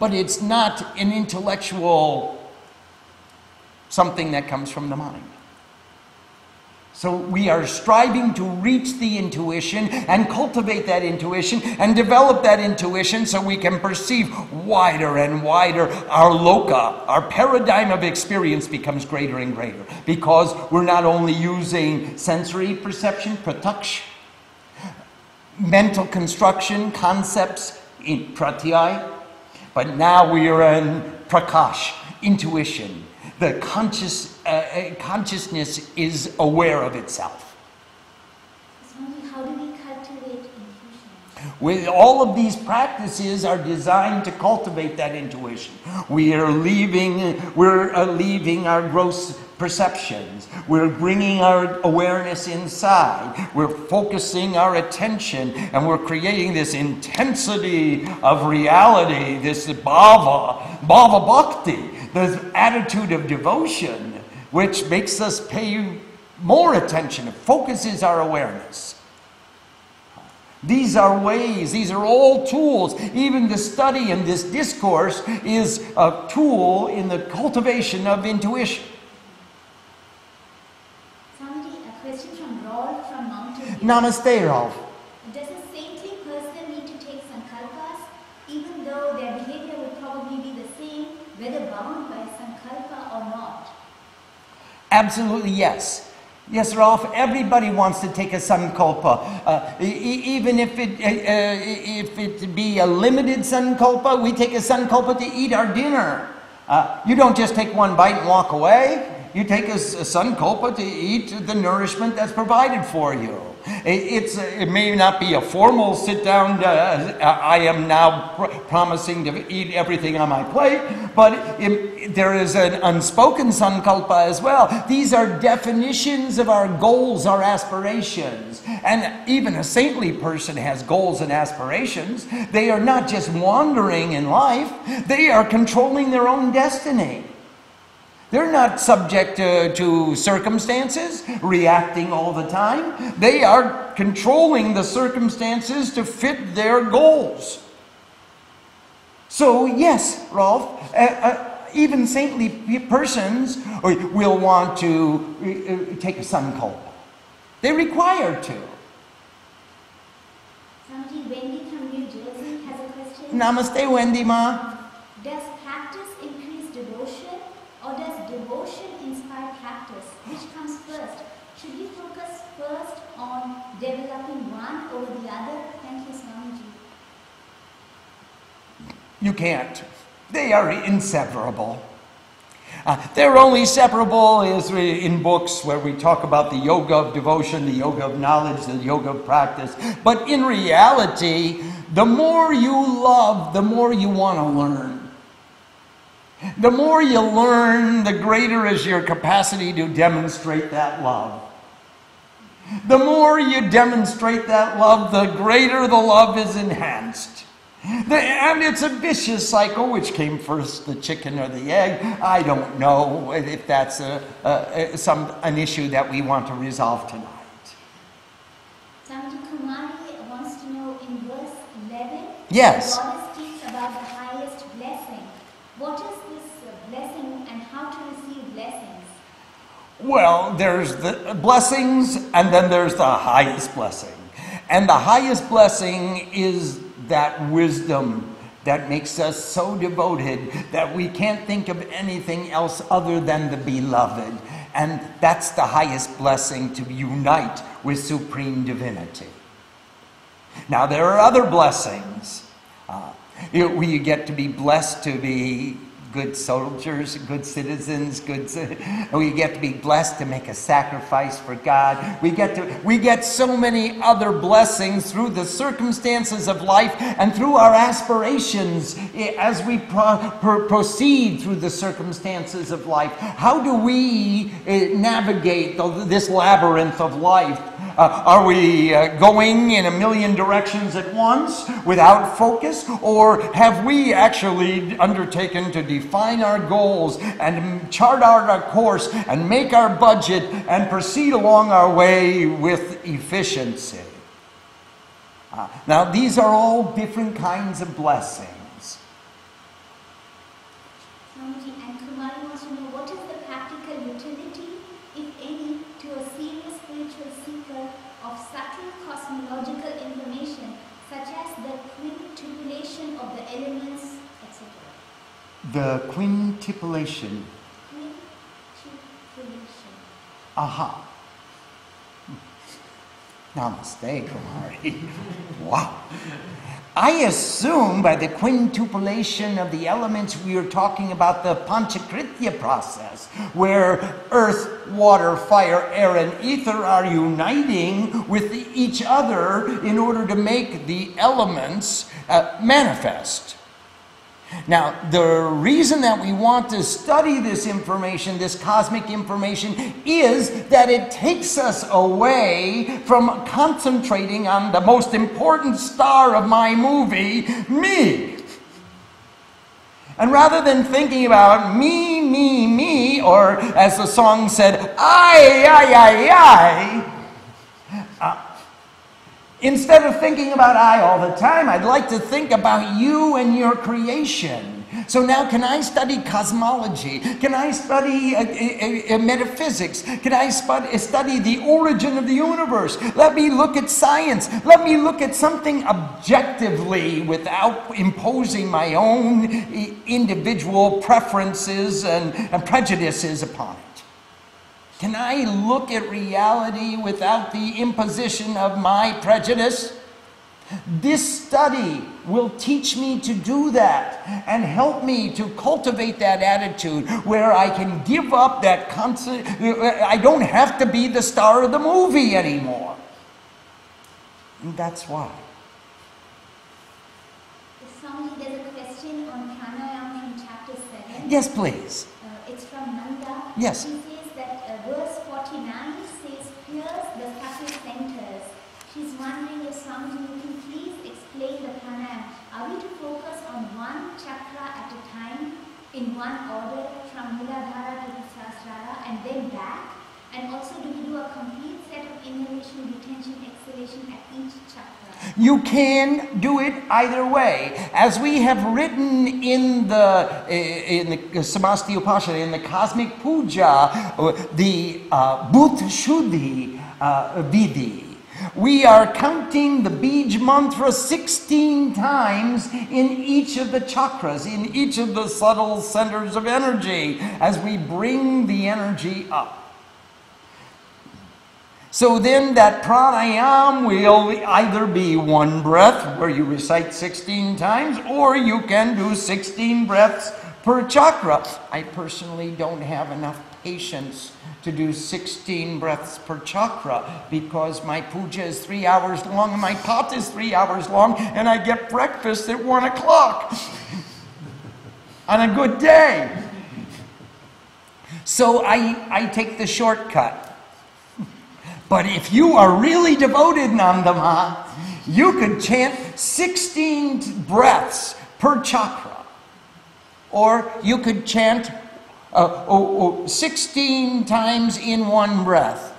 But it's not an intellectual something that comes from the mind. So we are striving to reach the intuition and cultivate that intuition and develop that intuition so we can perceive wider and wider. Our loka, our paradigm of experience, becomes greater and greater because we're not only using sensory perception, pratyaksh, mental construction, concepts in pratyaya, but now we are in prakash, intuition. The consciousness is aware of itself. How do we cultivate intuition? With all of these practices are designed to cultivate that intuition. We're leaving our gross perceptions. We're bringing our awareness inside. We're focusing our attention, and we're creating this intensity of reality, this bhava bhakti, this attitude of devotion, which makes us pay more attention. It focuses our awareness. These are ways, these are all tools. Even the study and this discourse is a tool in the cultivation of intuition. Somebody, a question from Rolf from Mountain View. Namaste, Rolf. Does a saintly person need to take sankalpas, even though their behavior would probably be the same, whether bound by sankalpa or not? Absolutely, yes. Yes, Rolf, everybody wants to take a sankalpa. Even if it be a limited sankalpa, we take a sankalpa to eat our dinner. You don't just take one bite and walk away. You take a sankalpa to eat the nourishment that's provided for you. It may not be a formal sit-down, I am now promising to eat everything on my plate, but there is an unspoken sankalpa as well. These are definitions of our goals, our aspirations. And even a saintly person has goals and aspirations. They are not just wandering in life, they are controlling their own destiny. They're not subject to circumstances, reacting all the time. They are controlling the circumstances to fit their goals. So yes, Rolf, even saintly persons will want to take a sankalpa. They require to. Somebody, Wendy from New Jersey, has a question. Namaste, Wendy Ma. Developing one over the other? Thank you, Swamiji. You can't. They are inseparable. They're only separable is in books where we talk about the yoga of devotion, the yoga of knowledge, the yoga of practice. But in reality, the more you love, the more you want to learn. The more you learn, the greater is your capacity to demonstrate that love. The more you demonstrate that love, the greater the love is enhanced. And it's a vicious cycle. Which came first, the chicken or the egg? I don't know if that's an issue that we want to resolve tonight. Santi Kumari wants to know in verse 11, yes, the Lord speaks about the highest blessing. What is this blessing and how to receive blessings? Well, there's the blessings, and then there's the highest blessing. And the highest blessing is that wisdom that makes us so devoted that we can't think of anything else other than the beloved. And that's the highest blessing, to unite with supreme divinity. Now, there are other blessings. We get to be blessed to be good soldiers, good citizens, we get to be blessed to make a sacrifice for God. We get so many other blessings through the circumstances of life and through our aspirations as we proceed through the circumstances of life. How do we navigate this labyrinth of life? Are we going in a million directions at once without focus? Or have we actually undertaken to define our goals and chart out our course and make our budget and proceed along our way with efficiency? Now, these are all different kinds of blessings. The quintupulation. Aha. Namaste, Kumari. Wow. I assume by the quintupulation of the elements we are talking about the Panchakritya process, where earth, water, fire, air, and ether are uniting with each other in order to make the elements manifest. Now, the reason that we want to study this information, this cosmic information, is that it takes us away from concentrating on the most important star of my movie, me. And rather than thinking about me, me, or as the song said, I, instead of thinking about I all the time, I'd like to think about you and your creation. So now can I study cosmology? Can I study metaphysics? Can I study the origin of the universe? Let me look at science. Let me look at something objectively without imposing my own individual preferences and prejudices upon it. Can I look at reality without the imposition of my prejudice? This study will teach me to do that and help me to cultivate that attitude where I can give up that constant. I don't have to be the star of the movie anymore. And that's why. Swami, there's a question on Pranayama in chapter 7. Yes, please. It's from Nanda. Yes. He says that verse 49 says, pierce the subtle centers. She's wondering if Swami can please explain the pranayama. Are we to focus on one chakra at a time, in one order, from Muladhara to Sahasrara, and then back? And also, do we do a complete set of inhalation, retention, exhalation at each chakra? You can do it either way. As we have written in the Samasti Upashana, in the Cosmic Puja, the Bhushundi Vidhi. We are counting the Bij Mantra 16 times in each of the chakras, in each of the subtle centers of energy, as we bring the energy up. So then that pranayam will either be one breath, where you recite 16 times, or you can do 16 breaths per chakra. I personally don't have enough patience to do 16 breaths per chakra because my puja is 3 hours long and my path is 3 hours long and I get breakfast at 1 o'clock on a good day. So I take the shortcut. But if you are really devoted, Nandama, you could chant 16 breaths per chakra, or you could chant 16 times in one breath.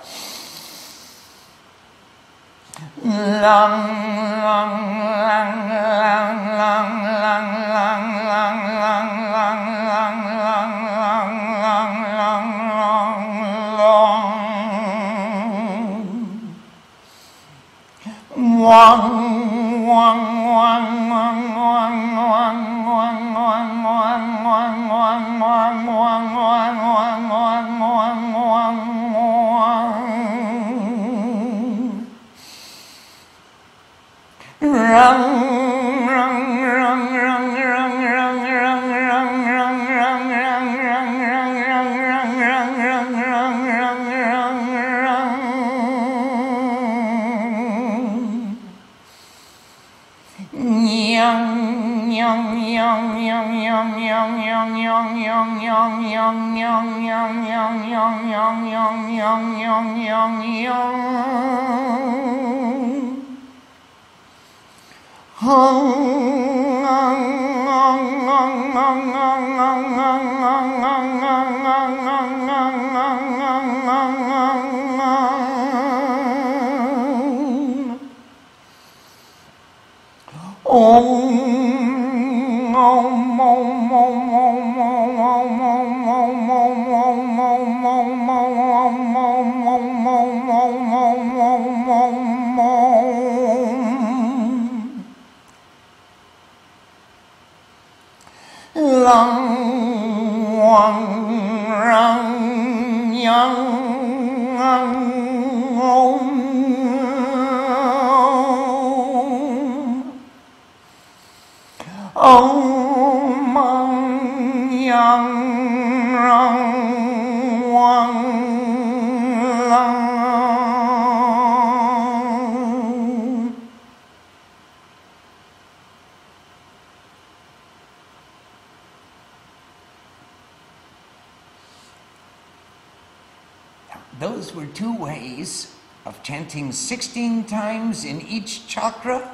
Those were two ways of chanting 16 times in each chakra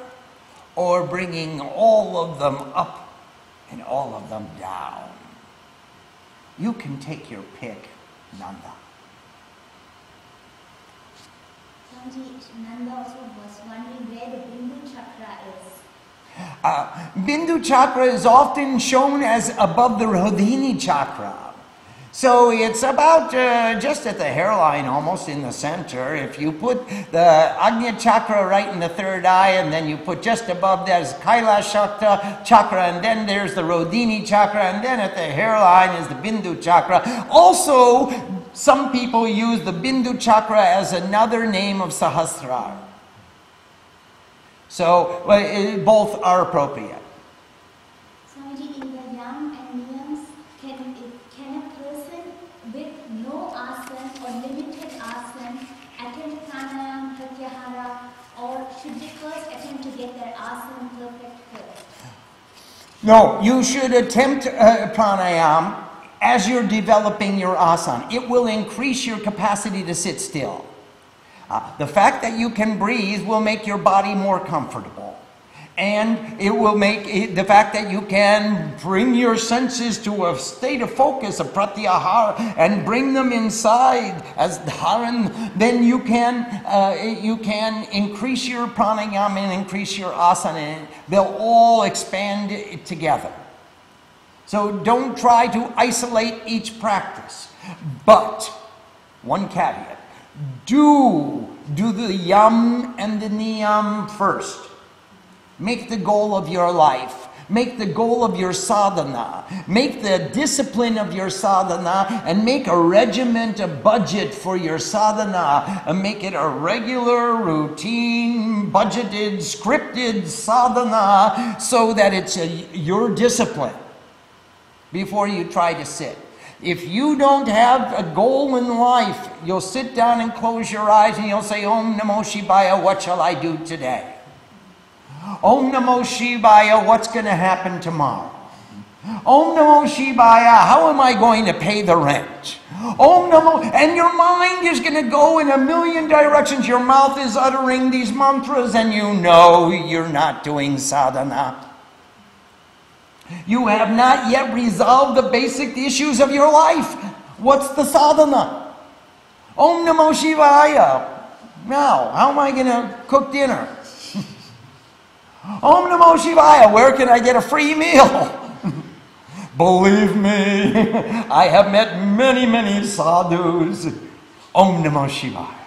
or bringing all of them up and all of them down. You can take your pick, Nanda. Nanda also was wondering where the Bindu Chakra is. Bindu Chakra is often shown as above the Rodhini Chakra. So it's about just at the hairline, almost in the center. If you put the Ajna Chakra right in the third eye, and then you put just above, there's Kailash Chakra, and then there's the Rodhini Chakra, and then at the hairline is the Bindu Chakra. Also, some people use the Bindu Chakra as another name of Sahasrara. So, both are appropriate. Swamiji, in the young and mediums, can a person with no asana or limited asana attempt pranayama, pratyahara, or should they first attempt to get their asana perfect first? No, you should attempt pranayama as you're developing your asana. It will increase your capacity to sit still. The fact that you can breathe will make your body more comfortable. And it will make the fact that you can bring your senses to a state of focus, of pratyahara, and bring them inside as dharan, then you can increase your pranayama and increase your asana, and they'll all expand together. So don't try to isolate each practice. But, one caveat. Do the yam and the niyam first. Make the goal of your life. Make the goal of your sadhana. Make the discipline of your sadhana, and make a regiment, a budget for your sadhana, and make it a regular, routine, budgeted, scripted sadhana, so that it's your discipline before you try to sit. If you don't have a goal in life, you'll sit down and close your eyes and you'll say, Om Namo Shivaya, what shall I do today? Om Namo Shivaya, what's going to happen tomorrow? Om Namo Shivaya, how am I going to pay the rent? Om Namo, and your mind is going to go in a million directions. Your mouth is uttering these mantras and you know you're not doing sadhana. You have not yet resolved the basic issues of your life. What's the sadhana? Om Namo Shivaya. Now, how am I going to cook dinner? Om Namo Shivaya. Where can I get a free meal? Believe me, I have met many, many sadhus. Om Namo Shivaya.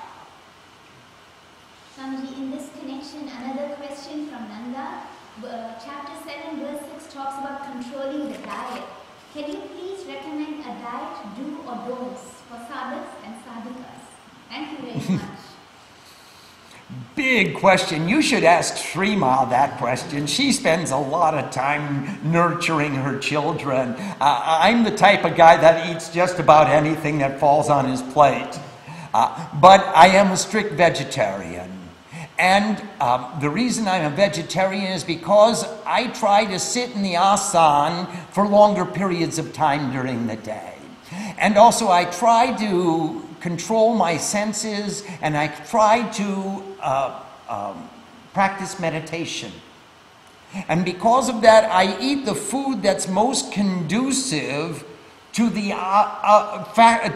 Big question. You should ask Shrima that question. She spends a lot of time nurturing her children. I'm the type of guy that eats just about anything that falls on his plate. But I am a strict vegetarian. And the reason I'm a vegetarian is because I try to sit in the asana for longer periods of time during the day. And also I try to control my senses, and I try to practice meditation. And because of that, I eat the food that's most conducive to the objects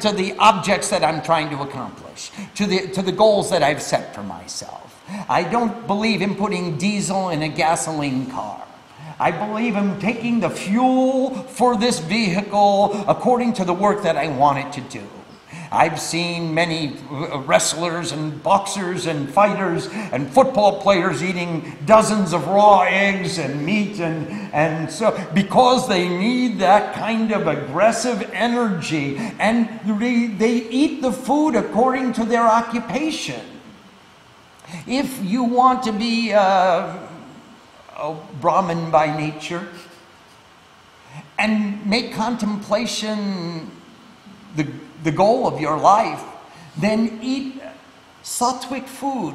that I'm trying to accomplish, to the goals that I've set for myself. I don't believe in putting diesel in a gasoline car. I believe in taking the fuel for this vehicle according to the work that I want it to do. I've seen many wrestlers and boxers and fighters and football players eating dozens of raw eggs and meat, and so because they need that kind of aggressive energy, and they eat the food according to their occupation. If you want to be a Brahmin by nature and make contemplation the goal of your life, then eat sattvic food,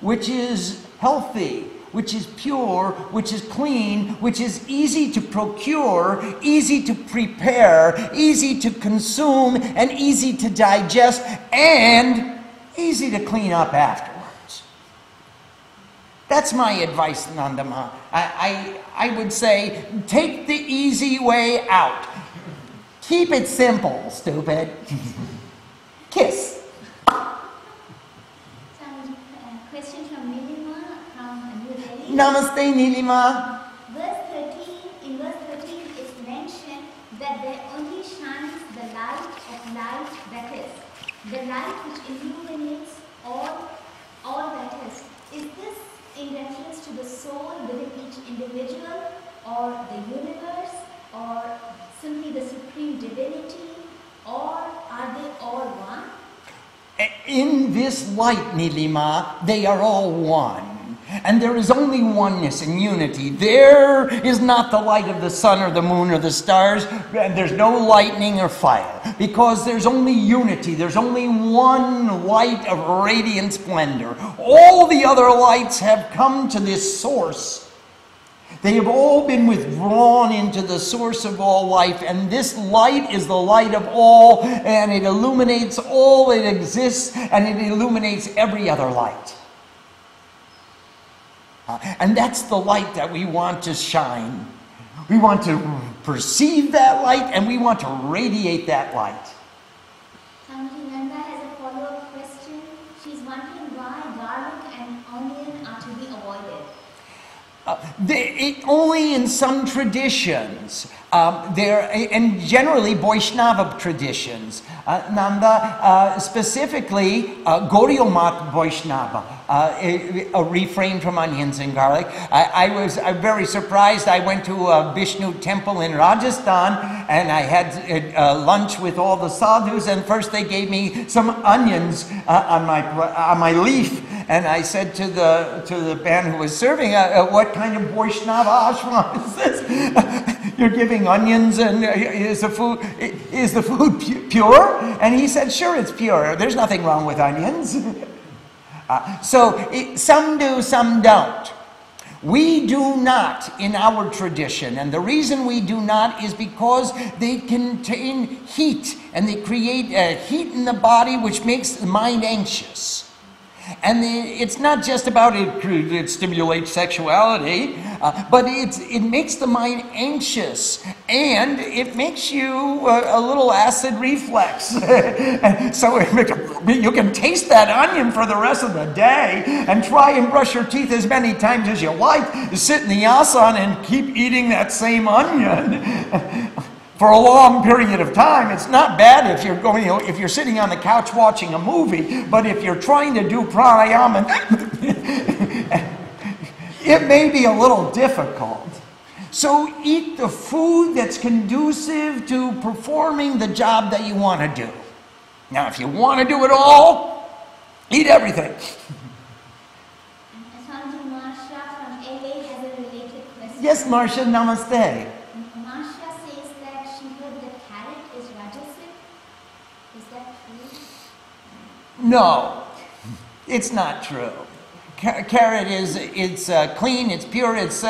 which is healthy, which is pure, which is clean, which is easy to procure, easy to prepare, easy to consume, and easy to digest, and easy to clean up afterwards. That's my advice, Nandama. I would say, take the easy way out. Keep it simple, stupid. Kiss. Some question from Nilima from New Delhi. Namaste, Nilima. In verse 13, it's mentioned that there only shines the light of light that is, the light which illuminates all that is. Is this in reference to the soul within each individual, or the universe, or simply the supreme divinity, or are they all one? In this light, Nilima, they are all one. And there is only oneness and unity. There is not the light of the sun or the moon or the stars. There's no lightning or fire. Because there's only unity. There's only one light of radiant splendor. All the other lights have come to this source. They have all been withdrawn into the source of all life, and this light is the light of all, and it illuminates all that exists, and it illuminates every other light. And that's the light that we want to shine. We want to perceive that light, and we want to radiate that light. Nanda has a follow-up question. She's wondering why garlic and onion are to be avoided. Only in some traditions, and generally Vaishnava traditions. Nanda, specifically Gaudiya Mat Vaishnava, a refrain from onions and garlic. I was very surprised. I went to a Vishnu temple in Rajasthan, and I had lunch with all the sadhus, and first they gave me some onions on my leaf. And I said to the man who was serving, what kind of Vaishnava ashram is this? You're giving onions, and is the food pure? And he said, sure, it's pure. There's nothing wrong with onions. Some do, some don't. We do not in our tradition, and the reason we do not is because they contain heat, and they create heat in the body which makes the mind anxious. And it's not just about it stimulates sexuality, but it makes the mind anxious, and it makes you a little acid reflex. So you can taste that onion for the rest of the day, and try and brush your teeth as many times as you like. Sit in the asana and keep eating that same onion. For a long period of time. It's not bad if you're sitting on the couch watching a movie, but if you're trying to do pranayama, it may be a little difficult. So eat the food that's conducive to performing the job that you want to do. Now, if you want to do it all, eat everything. Marsha from LA has a related question. Yes, Marsha, namaste. No, it's not true. Carrot is clean, it's pure, it's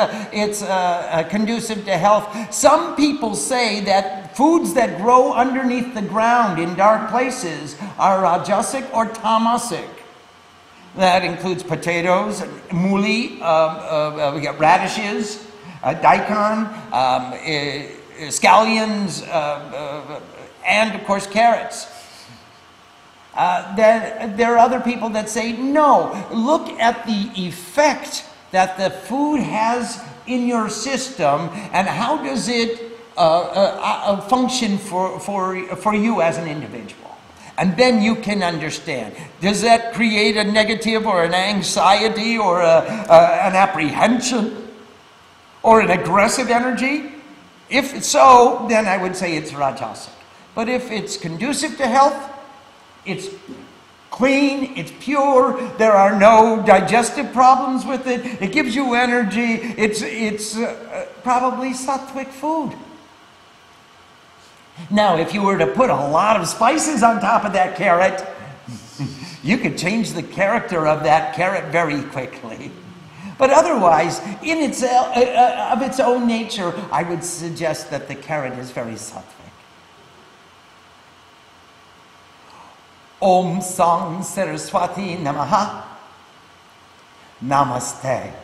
conducive to health. Some people say that foods that grow underneath the ground in dark places are rajasic or tamasic. That includes potatoes, muli, radishes, daikon, scallions, and of course carrots. There are other people that say, no, look at the effect that the food has in your system, and how does it function for you as an individual. And then you can understand. Does that create a negative or an anxiety or an apprehension or an aggressive energy? If so, then I would say it's rajasic. But if it's conducive to health, it's clean, it's pure, there are no digestive problems with it, it gives you energy, it's probably sattvic food. Now, if you were to put a lot of spices on top of that carrot, you could change the character of that carrot very quickly. But otherwise, in of its own nature, I would suggest that the carrot is very sattvic. Om Sang Saraswati Namaha. Namaste.